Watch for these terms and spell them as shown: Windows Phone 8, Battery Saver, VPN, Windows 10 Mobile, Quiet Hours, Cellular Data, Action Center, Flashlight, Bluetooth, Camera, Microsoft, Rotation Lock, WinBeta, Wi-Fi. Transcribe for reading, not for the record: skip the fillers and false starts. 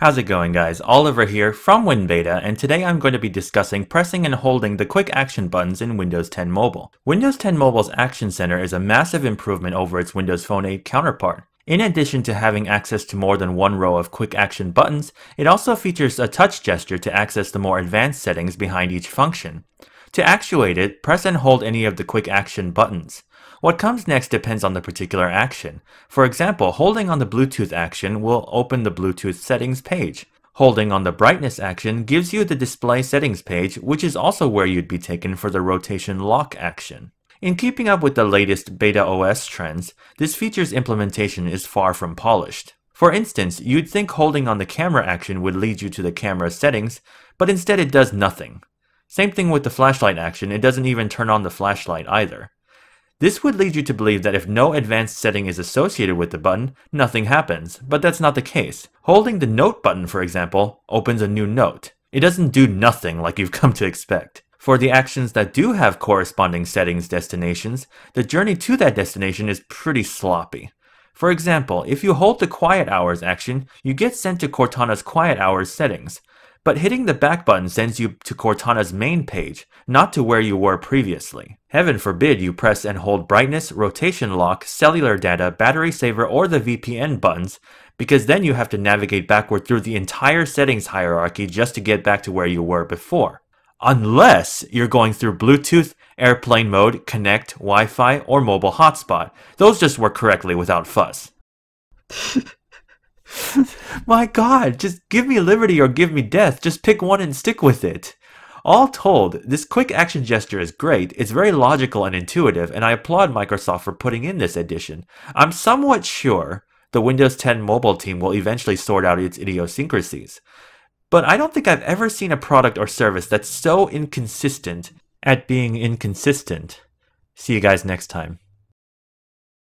How's it going, guys? Oliver here from WinBeta, and today I'm going to be discussing pressing and holding the quick action buttons in Windows 10 Mobile. Windows 10 Mobile's Action Center is a massive improvement over its Windows Phone 8 counterpart. In addition to having access to more than one row of quick action buttons, it also features a touch gesture to access the more advanced settings behind each function. To actuate it, press and hold any of the quick action buttons. What comes next depends on the particular action. For example, holding on the Bluetooth action will open the Bluetooth settings page. Holding on the brightness action gives you the display settings page, which is also where you'd be taken for the rotation lock action. In keeping up with the latest beta OS trends, this feature's implementation is far from polished. For instance, you'd think holding on the camera action would lead you to the camera settings, but instead it does nothing. Same thing with the flashlight action, it doesn't even turn on the flashlight either. This would lead you to believe that if no advanced setting is associated with the button, nothing happens, but that's not the case. Holding the note button, for example, opens a new note. It doesn't do nothing like you've come to expect. For the actions that do have corresponding settings destinations, the journey to that destination is pretty sloppy. For example, if you hold the Quiet Hours action, you get sent to Cortana's Quiet Hours settings, but hitting the back button sends you to Cortana's main page, not to where you were previously. Heaven forbid you press and hold brightness, rotation lock, cellular data, battery saver, or the VPN buttons, because then you have to navigate backward through the entire settings hierarchy just to get back to where you were before. Unless you're going through Bluetooth, airplane mode, connect, Wi-Fi, or mobile hotspot. Those just work correctly without fuss. My god, just give me liberty or give me death, just pick one and stick with it. All told, this quick action gesture is great, it's very logical and intuitive, and I applaud Microsoft for putting in this addition. I'm somewhat sure the Windows 10 Mobile team will eventually sort out its idiosyncrasies. But I don't think I've ever seen a product or service that's so inconsistent at being inconsistent. See you guys next time.